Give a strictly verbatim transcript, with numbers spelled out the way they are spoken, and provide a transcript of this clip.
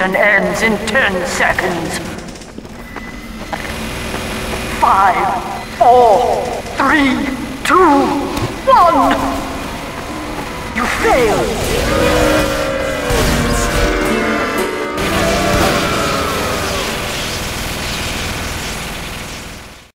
Extraction ends in ten seconds. Five, four, three, two, one. You failed.